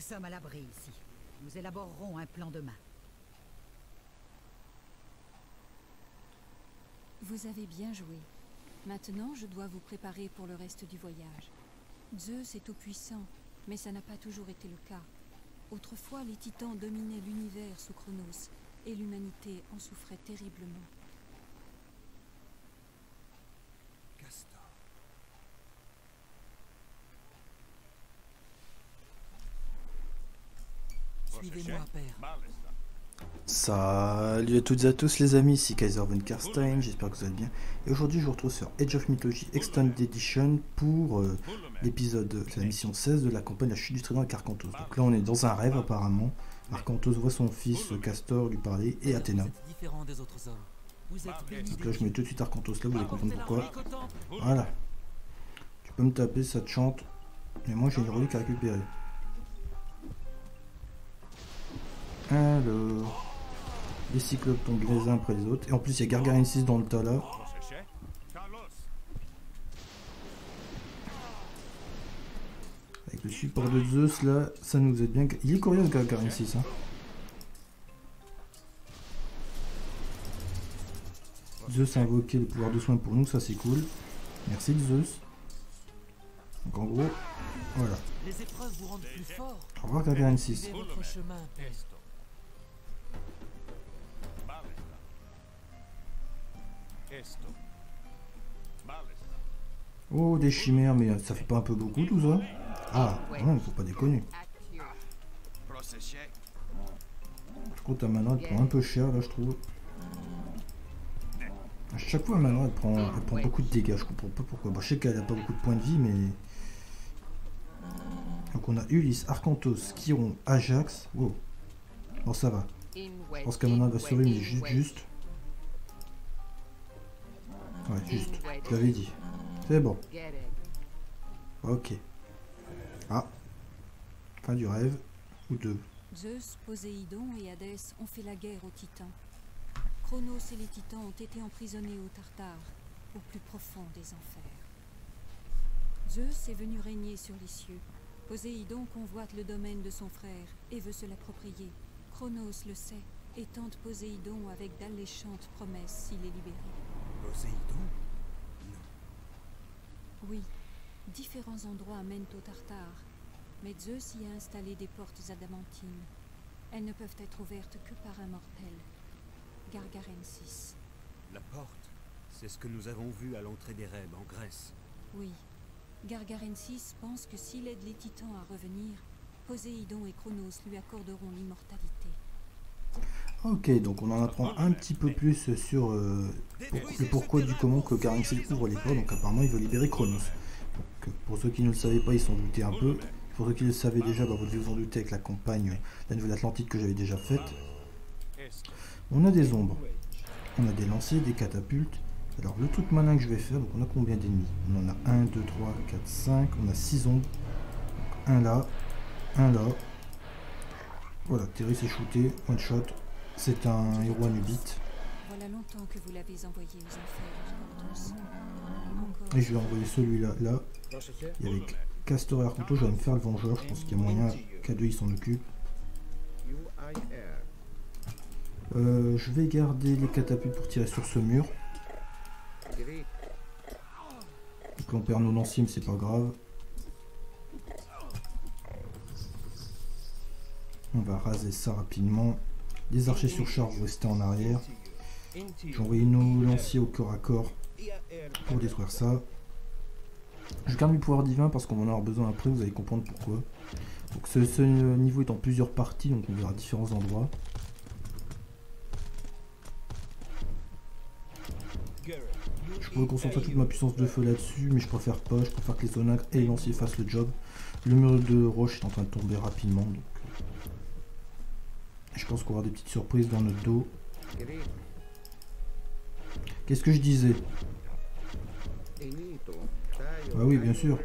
Nous sommes à l'abri ici. Nous élaborerons un plan demain. Vous avez bien joué. Maintenant, je dois vous préparer pour le reste du voyage. Zeus est tout-puissant, mais ça n'a pas toujours été le cas. Autrefois, les titans dominaient l'univers sous Chronos, et l'humanité en souffrait terriblement. Castor. Suivez-moi, père. Salut à toutes et à tous les amis, ici Kaiser von Carstein, j'espère que vous allez bien. Et aujourd'hui je vous retrouve sur Age of Mythology Extended Edition pour l'épisode, la mission 16 de la campagne La Chute du Trident avec Arkantos. Donc là on est dans un rêve apparemment. Arkantos voit son fils Castor lui parler et Athéna. Donc là je mets tout de suite Arkantos là, vous allez comprendre pourquoi. Voilà. Tu peux me taper, ça te chante. Mais moi j'ai une relique à récupérer. Alors, les cyclopes tombent les uns après les autres. Et en plus, il y a Gargarensis dans le tas là. Avec le support de Zeus là, ça nous aide bien. Il est coriace Gargarensis. Hein. Zeus a invoqué le pouvoir de soin pour nous, ça c'est cool. Merci Zeus. Donc en gros, voilà. Au revoir Gargarensis. Oh, des chimères, mais ça fait pas un peu beaucoup tout ça? Ah, non, faut pas déconner. Par contre, Amanra elle prend un peu cher là, je trouve. À chaque fois, Amanra elle prend beaucoup de dégâts, je comprends pas pourquoi. Bon, je sais qu'elle a pas beaucoup de points de vie, mais. Donc, on a Ulysse, Arkantos, Chiron, Ajax. Wow. Bon, ça va. Je pense qu'Amanra va survivre, mais juste. Ouais, juste, je l'avais dit. C'est bon. Ok. Ah. Fin du rêve. Ou deux. Zeus, Poséidon et Hadès ont fait la guerre aux titans. Chronos et les titans ont été emprisonnés au Tartare, au plus profond des enfers. Zeus est venu régner sur les cieux. Poséidon convoite le domaine de son frère et veut se l'approprier. Chronos le sait et tente Poséidon avec d'alléchantes promesses s'il est libéré. Poséidon ? Non. Oui, différents endroits mènent au Tartare, mais Zeus y a installé des portes adamantines. Elles ne peuvent être ouvertes que par un mortel, Gargarensis. La porte, c'est ce que nous avons vu à l'entrée des rêves en Grèce. Oui, Gargarensis pense que s'il aide les titans à revenir, Poséidon et Chronos lui accorderont l'immortalité. Ok, donc on en apprend un petit peu plus sur le pourquoi du comment que Gargarensis ouvre les portes. Donc apparemment il veut libérer Chronos. Donc pour ceux qui ne le savaient pas, ils s'en doutaient un peu. Pour ceux qui le savaient déjà, bah, vous devez vous en douter avec la campagne la nouvelle Atlantide que j'avais déjà faite. On a des ombres, on a des lancers, des catapultes. Alors le truc malin que je vais faire, donc on a combien d'ennemis? On en a 1, 2, 3, 4, 5, on a 6 ombres. Donc, un là, voilà, Terry s'est shooté, one shot. C'est un héros Anubite. Voilà longtemps que vous l'avez envoyé aux enfers. Et je vais envoyer celui-là, là. Et avec Castor et Arkantos, je vais me faire le Vengeur. Je pense qu'il y a moyen qu'à deux, ils s'en occupent. Je vais garder les catapultes pour tirer sur ce mur. Donc on perd nos lanciers, mais c'est pas grave. On va raser ça rapidement. Les archers sur charge vont rester en arrière. J'ai envoyé nos lanciers au corps à corps pour détruire ça. Je garde mes pouvoirs divins parce qu'on va en avoir besoin après, vous allez comprendre pourquoi. Donc ce niveau est en plusieurs parties, donc on verra différents endroits. Je pourrais concentrer toute ma puissance de feu là-dessus, mais je préfère pas, je préfère que les onagres et les lanciers fassent le job. Le mur de roche est en train de tomber rapidement, donc... Je pense qu'on aura des petites surprises dans notre dos. Qu'est-ce que je disais? Bah oui, bien sûr.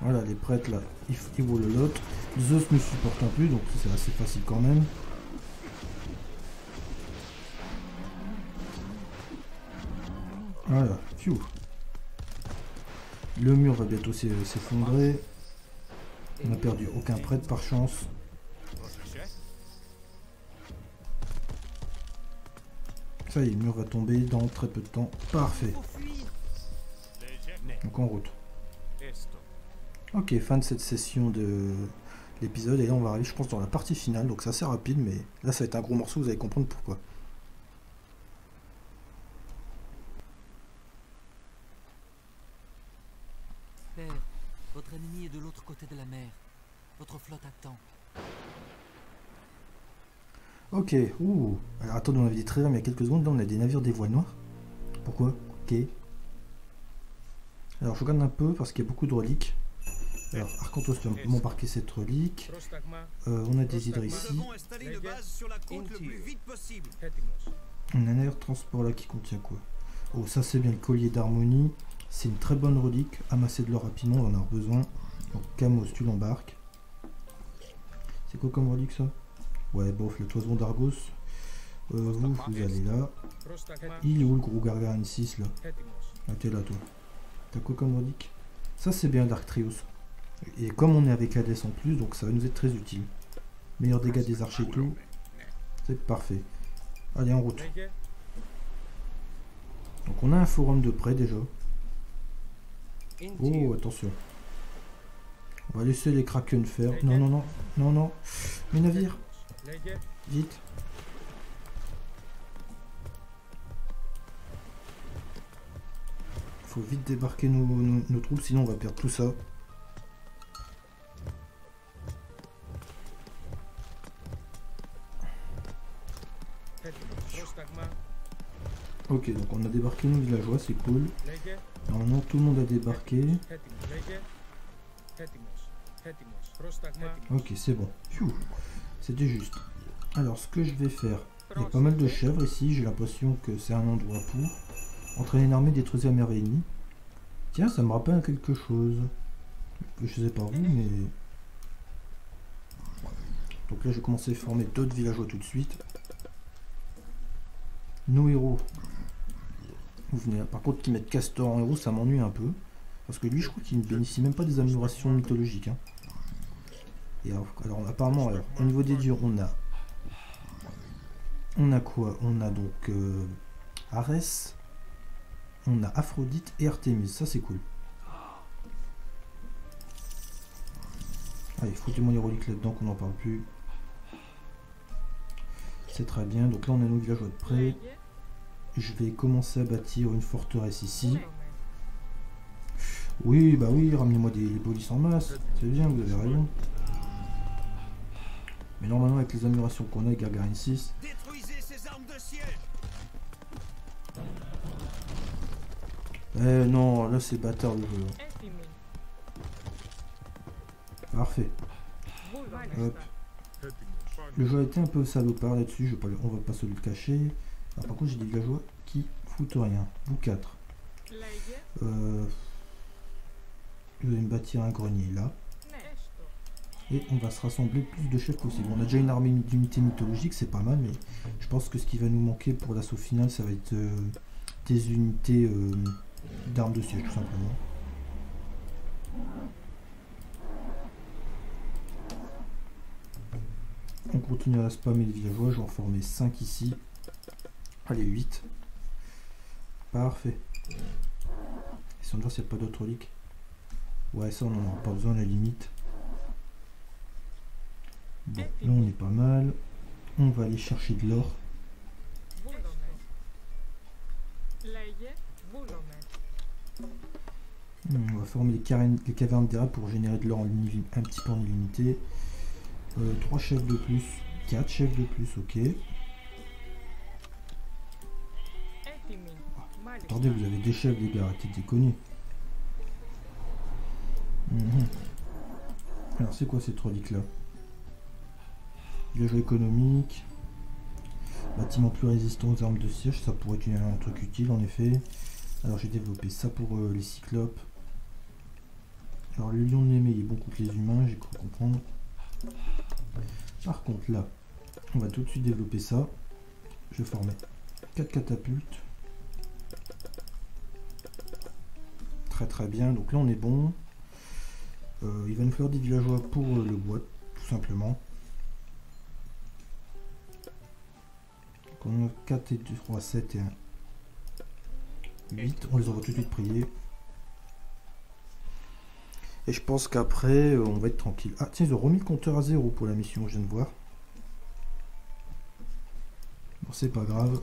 Voilà, les prêtres là, ils volent le lot. Zeus ne supportant plus, donc c'est assez facile quand même. Voilà, pfiou. Le mur va bientôt s'effondrer. On n'a perdu aucun prêtre par chance. Ça y est, le mur va tomber dans très peu de temps. Parfait. Donc en route. Ok, fin de cette session de l'épisode. Et là, on va arriver, je pense, dans la partie finale. Donc c'est assez rapide, mais là, ça va être un gros morceau. Vous allez comprendre pourquoi. Père, votre ennemi est de l'autre côté de la mer. Votre flotte attend. Ok, ouh. Alors attendez, on avait des traîtres, mais il y a quelques secondes, là on a des navires des voiles noires. Pourquoi? Ok. Alors je regarde un peu parce qu'il y a beaucoup de reliques. Alors Arkantos va m'embarquer cette relique. On a des hydres ici. On a un air de transport là qui contient quoi? Oh, ça c'est bien le collier d'harmonie. C'est une très bonne relique. Amasser de l'or rapidement, on en a besoin. Donc Kamos, tu l'embarques. C'est quoi comme relique ça? Ouais, bof, le Toison d'Argos. Vous allez là. Il est où le gros Gargarensis là? Ah, t'es là toi. T'as quoi comme relique? Ça c'est bien Dark Trios. Et comme on est avec Hadès en plus, donc ça va nous être très utile. Meilleur dégâts des archers et tout. C'est parfait. Allez, en route. Donc on a un forum de près déjà. Oh, attention. On va laisser les Kraken faire. Non, non, non. Non, non. Mes navires. Vite. Faut vite débarquer nos troupes, sinon on va perdre tout ça. Ok, donc on a débarqué nos villageois, c'est cool. Normalement tout le monde a débarqué. Ok, c'est bon. C'était juste. Alors ce que je vais faire, il y a pas mal de chèvres ici, j'ai l'impression que c'est un endroit pour entraîner une armée des 13e RNI. Tiens, ça me rappelle quelque chose. Je sais pas où, mais... Donc là, je vais commencer à former d'autres villageois tout de suite. Nos héros. Vous venez là. Par contre, qu'ils mettent Castor en héros, ça m'ennuie un peu. Parce que lui, je crois qu'il ne bénéficie même pas des améliorations mythologiques. Hein. Et alors apparemment, alors, au niveau des dieux, on a quoi? On a donc Arès, on a Aphrodite et Artemis, ça c'est cool. Allez, foutez-moi les reliques là-dedans qu'on n'en parle plus. C'est très bien, donc là on a nos villageois de près. Je vais commencer à bâtir une forteresse ici. Oui, bah oui, ramenez-moi des polices en masse, c'est bien, vous avez raison. Mais normalement avec les améliorations qu'on a avec Gargarensis. Eh non, là c'est bâtard le jeu. Parfait. Hop. Le jeu a été un peu salopard là-dessus, on va pas se le cacher. Alors, par contre j'ai des villageois qui foutent rien. Vous 4. Je vais me bâtir un grenier là. Et on va se rassembler le plus de chefs possible. On a déjà une armée d'unités mythologiques, c'est pas mal, mais je pense que ce qui va nous manquer pour l'assaut final, ça va être des unités d'armes de siège, tout simplement. On continue à spammer les villageois, je vais en former 5 ici. Allez, 8. Parfait. Et sans dire s'il n'y a pas d'autres reliques. Ouais, ça on n'en aura pas besoin à la limite. Bon, là on est pas mal. On va aller chercher de l'or. On va former les cavernes d'Héra pour générer de l'or un petit peu en illimité. 3 chefs de plus, 4 chefs de plus, ok. Ah, attendez, vous avez des chefs les gars, arrêtez de déconner. Alors c'est quoi cette relique là? Villageois économique, bâtiment plus résistant aux armes de siège, ça pourrait être un truc utile en effet. Alors j'ai développé ça pour les cyclopes. Alors le lion de Némée il est bon contre les humains, j'ai cru comprendre. Par contre là, on va tout de suite développer ça. Je vais former 4 catapultes. Très très bien, donc là on est bon. Il va nous falloir des villageois pour le bois, tout simplement. Donc on a 4 et 2, 3, 7 et 1. 8, on les envoie tout de suite prier. Et je pense qu'après, on va être tranquille. Ah tiens, ils ont remis le compteur à 0 pour la mission, je viens de voir. Bon, c'est pas grave.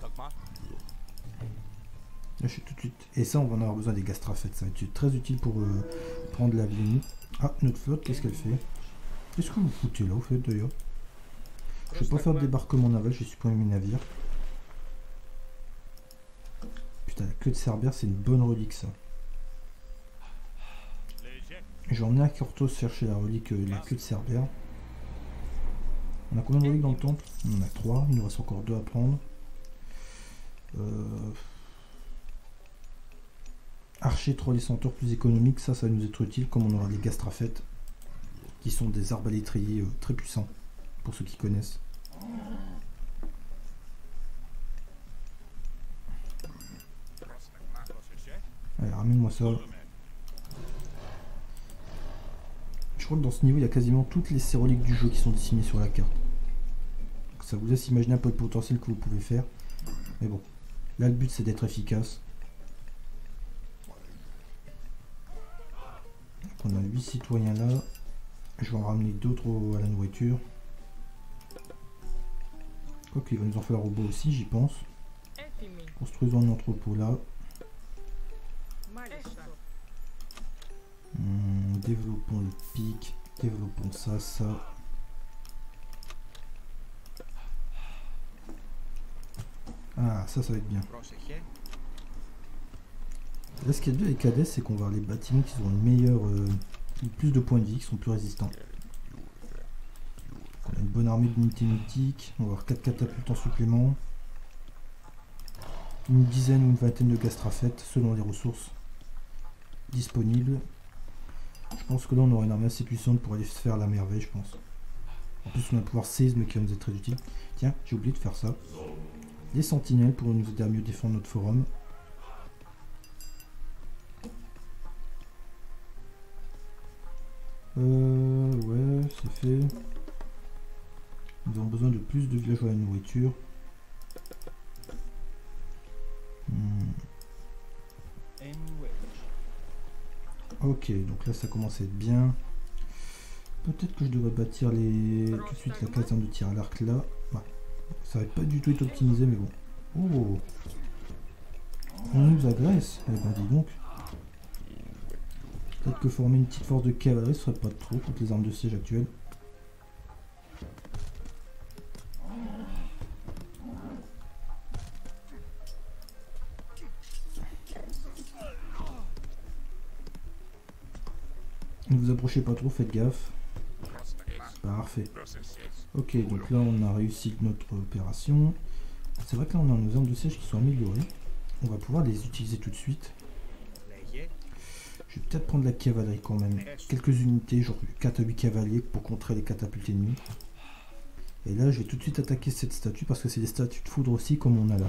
Là, je suis tout de suite. Et ça, on va en avoir besoin des gastrafettes. Ça va être très utile pour prendre la vie. Ah, notre flotte, qu'est-ce qu'elle fait? Qu'est-ce que vous foutez là, au fait, d'ailleurs? Je ne vais pas faire de débarquement naval, j'ai supprimé mes navires. Putain, la queue de Cerbère, c'est une bonne relique, ça. Je vais emmener Arkantos chercher la relique, la queue de Cerbère. On a combien de reliques dans le temple? On en a 3, il nous reste encore 2 à prendre. Archer 3 les centaures plus économique, ça va nous être utile comme on aura des gastrafettes qui sont des arbalétriers très puissants pour ceux qui connaissent. Allez, ramène-moi ça. Je crois que dans ce niveau il y a quasiment toutes les reliques du jeu qui sont dessinées sur la carte. Donc, ça vous laisse imaginer un peu le potentiel que vous pouvez faire. Mais bon, là le but c'est d'être efficace. On a 8 citoyens là, je vais en ramener d'autres à la nourriture. Ok, il va nous en falloir au bois aussi, j'y pense. Construisons un entrepôt là. Développons le pic, développons ça, ça. Ah, ça, ça va être bien. Là, ce qu'il y a de bien avec Hadès, c'est qu'on va avoir les bâtiments qui ont le plus de points de vie, qui sont plus résistants. On a une bonne armée d'unités mythiques, on va avoir 4 catapultes en supplément, une dizaine ou une vingtaine de gastrafettes selon les ressources disponibles. Je pense que là, on aura une armée assez puissante pour aller se faire la merveille, je pense. En plus, on a le pouvoir séisme qui va nous être très utile. Tiens, j'ai oublié de faire ça. Les sentinelles pour nous aider à mieux défendre notre forum. Ouais, c'est fait. Nous avons besoin de plus de villageois à la nourriture. Ok, donc là ça commence à être bien. Peut-être que je devrais bâtir tout de suite la caserne de tir à l'arc là. Ouais. Ça va pas du tout être optimisé, mais bon. Oh, on nous agresse. Eh ben dis donc. Peut-être que former une petite force de cavalerie, ce serait pas trop contre les armes de siège actuelles. Ne vous approchez pas trop, faites gaffe. Parfait. Ok, donc là on a réussi notre opération. C'est vrai que là on a nos armes de siège qui sont améliorées. On va pouvoir les utiliser tout de suite. Je vais peut-être prendre la cavalerie quand même. Quelques unités, genre 4 à 8 cavaliers pour contrer les catapultes ennemies. Et là, je vais tout de suite attaquer cette statue parce que c'est des statues de foudre aussi comme on a là.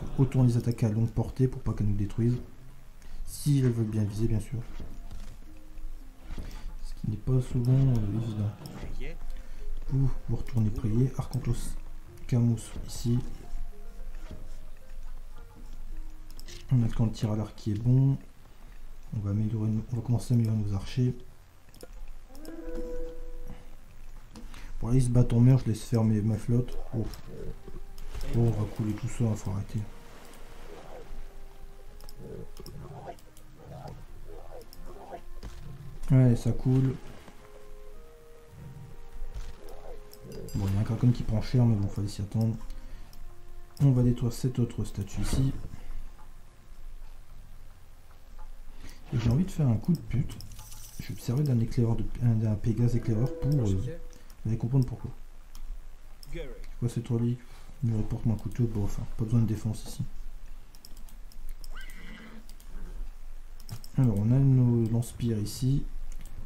Donc, autant les attaquer à longue portée pour pas qu'elles nous détruisent. Si elles veulent bien viser, bien sûr. Ce qui n'est pas souvent évident. Vous retournez prier. Arkantos, Kamos ici. On a le camp de tir à l'arc qui est bon. On va commencer à améliorer nos archers. Bon, là, ils se battent en mer, je laisse faire ma flotte. Oh, on va couler tout ça, il faut arrêter. Ouais, ça coule. Bon, il y a un Kraken qui prend cher, mais bon, il fallait s'y attendre. On va détruire cette autre statue ici. Et j'ai envie de faire un coup de pute. Je vais me servir d'un Pégase éclaireur pour vous allez comprendre pourquoi. C'est quoi cette relique? Il me reporte mon couteau. Bon, enfin, pas besoin de défense ici. Alors, on a nos lance-pierres ici.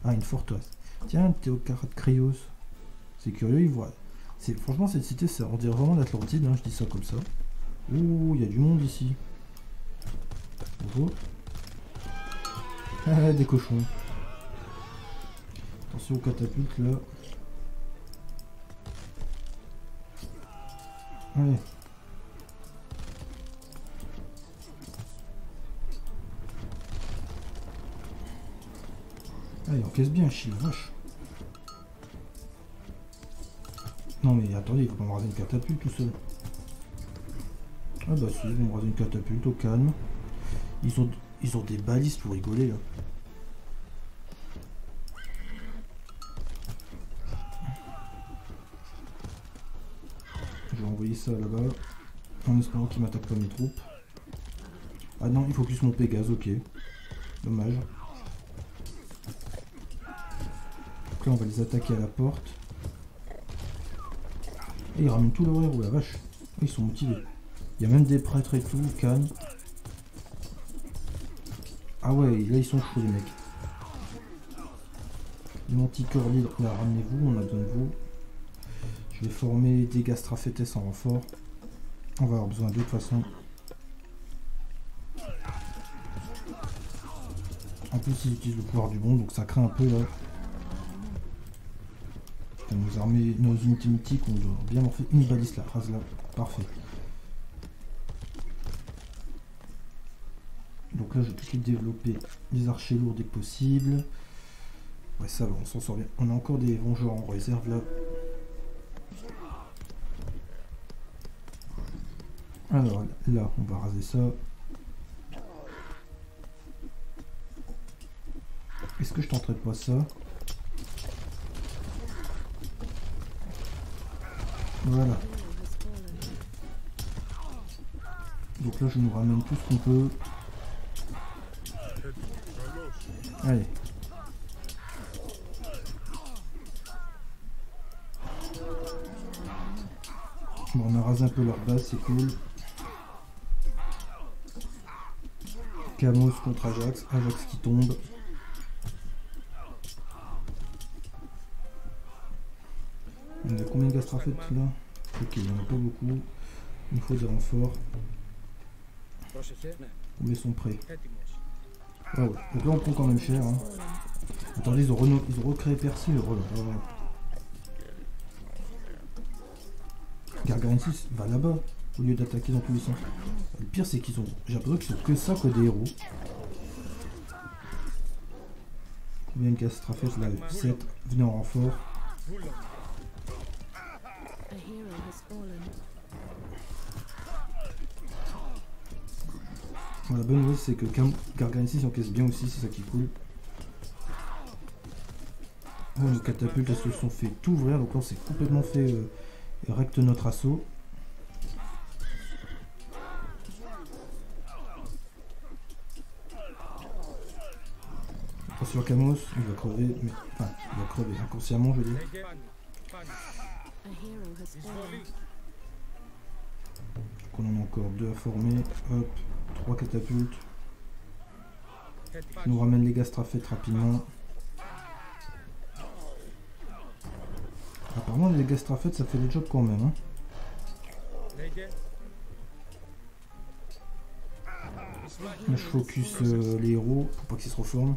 Ah, une forteresse. Tiens, Dark Trios. C'est curieux, ils voient. Franchement, cette cité, ça, on dirait vraiment l'Atlantide, hein, je dis ça comme ça. Ouh, il y a du monde ici. Oh. Ah, des cochons. aux catapultes là. Allez. Allez, encaisse bien, chien, vache. Non mais attendez, il faut pas me raser une catapulte tout seul. Ah bah si, ils vont me raser une catapulte au calme. Ils ont des balises pour rigoler là. Je vais envoyer ça là-bas, en espérant qu'ils m'attaquent pas mes troupes. Ah non, il focus mon Pégase, ok. Dommage. Donc là on va les attaquer à la porte. Et ils ramènent tout leur héros, la vache. Ils sont motivés. Il y a même des prêtres et tout, calme. Ah ouais, là ils sont chauds les mecs. Les manticore libre, là ramenez-vous, on la donne-vous. Je vais former des gastrafétès en renfort. On va avoir besoin d'eux de toute façon. En plus ils utilisent le pouvoir du bon, donc ça craint un peu là. Nos armées, nos unités mythiques, on doit bien leur faire une balise la phrase là, parfait. Donc là je vais plus développer les archers lourds dès que possible. Ouais ça va, on s'en sort bien. On a encore des vengeurs en réserve là. Alors là on va raser ça. Est-ce que je tenterai pas ça? Voilà. Donc là je nous ramène tout ce qu'on peut. Allez. Bon, on a rasé un peu leur base, c'est cool. Kamos contre Ajax, Ajax qui tombe. On a combien de gastrafètes là? Ok, il n'y en a pas beaucoup. Il nous faut des renforts. Combien sont prêts? Ah ouais, donc là on prend quand même cher. Hein. Attendez, ils ont recréé Percy. Gargarensis va là-bas au lieu d'attaquer dans tous les sens. Le pire, c'est qu'ils ont. J'ai l'impression qu'ils sont que ça, quoi, des héros. Combien de gastrafètes là? 7. Venez en renfort. Bon, la bonne nouvelle c'est que Gargarensis encaisse bien aussi, c'est ça qui est cool. Bon, nos catapultes elles se sont fait tout ouvrir, donc là on s'est complètement fait recte notre assaut. Attention Kamos, il va crever, mais... enfin il va crever inconsciemment je veux dire. Donc on en a encore 2 à former, hop, 3 catapultes. Ils nous ramènent les gastrafètes rapidement. Apparemment les gastrafètes ça fait le job quand même. Hein. Je focus les héros pour pas qu'ils se reforment.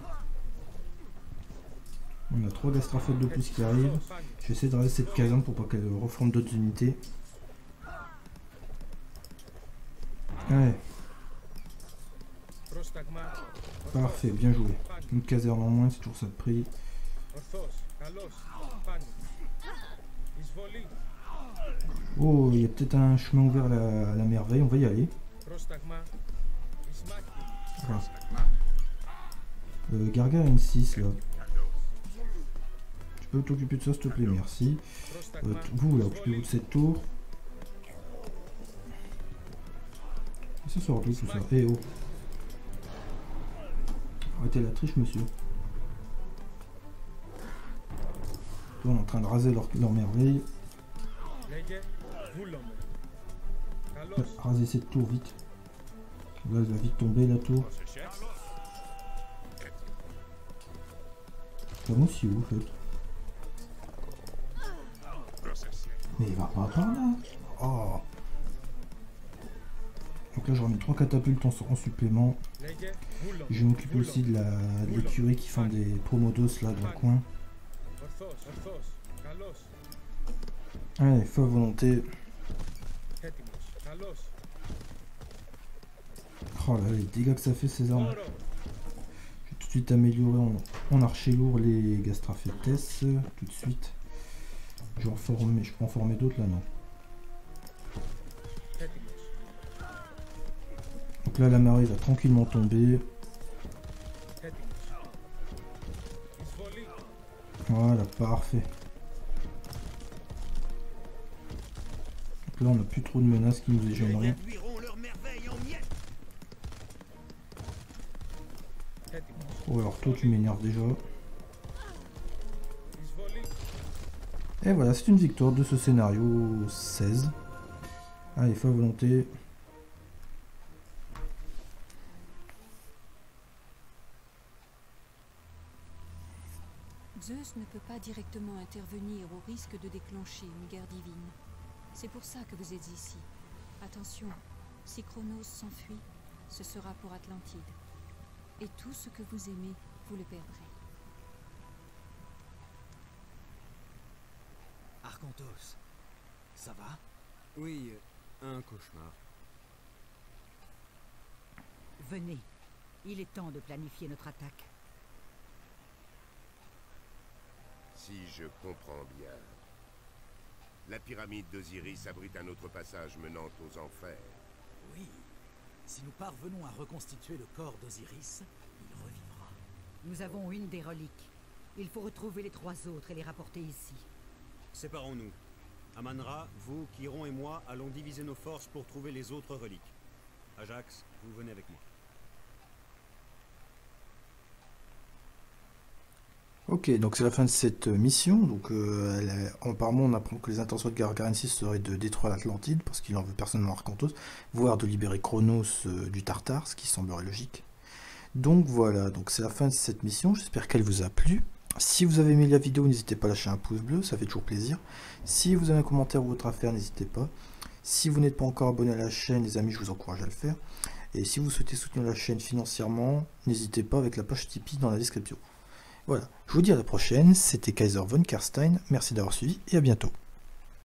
On a 3 gastrafètes de plus qui arrivent. Je vais essayer de raser cette caserne pour pas qu'elle reforme d'autres unités. Ouais. Parfait, bien joué. Une caserne en moins, c'est toujours ça de prix. Oh, il y a peut-être un chemin ouvert à la merveille, on va y aller. Ouais. Gargarensis là. Tu peux t'occuper de ça s'il te plaît, merci. Vous là, occupez-vous de cette tour. Et ça sort tout ça. Eh oh. Arrêtez la triche, monsieur. Là, on est en train de raser leur merveille. Là, raser cette tour vite. Là, elle va vite tomber la tour. Comment si vous faites? Mais il va pas par là. Oh. Donc là, je remets 3 catapultes en supplément. Je vais m'occuper aussi de l'écurie qui fait des promodos là dans le coin. Allez, feu à volonté. Oh là, les dégâts que ça fait ces armes. Je vais tout de suite améliorer en archer lourd les gastrafetes. Tout de suite. Je peux en former d'autres là, non? Donc là, la marée va tranquillement tomber. Voilà, parfait. Donc là, on n'a plus trop de menaces qui nous éjameraient. Oh, alors toi, tu m'énerves déjà. Et voilà, c'est une victoire de ce scénario 16. Allez, feu à volonté. Zeus ne peut pas directement intervenir au risque de déclencher une guerre divine. C'est pour ça que vous êtes ici. Attention, si Chronos s'enfuit, ce sera pour Atlantide. Et tout ce que vous aimez, vous le perdrez. Arkantos, ça va? Oui, un cauchemar. Venez, il est temps de planifier notre attaque. Si je comprends bien, la pyramide d'Osiris abrite un autre passage menant aux enfers. Oui, si nous parvenons à reconstituer le corps d'Osiris, il revivra. Nous avons une des reliques. Il faut retrouver les trois autres et les rapporter ici. Séparons-nous. Amanra, vous, Chiron et moi allons diviser nos forces pour trouver les autres reliques. Ajax, vous venez avec moi. Ok, donc c'est la fin de cette mission. Donc, apparemment, on apprend que les intentions de Gargarensis seraient de détruire l'Atlantide parce qu'il en veut personnellement Arkantos, voire de libérer Chronos du Tartare, ce qui semblerait logique. Donc voilà, donc c'est la fin de cette mission. J'espère qu'elle vous a plu. Si vous avez aimé la vidéo, n'hésitez pas à lâcher un pouce bleu, ça fait toujours plaisir. Si vous avez un commentaire ou autre affaire, n'hésitez pas. Si vous n'êtes pas encore abonné à la chaîne, les amis, je vous encourage à le faire. Et si vous souhaitez soutenir la chaîne financièrement, n'hésitez pas avec la page Tipeee dans la description. Voilà, je vous dis à la prochaine, c'était Kaiser von Carstein, merci d'avoir suivi et à bientôt.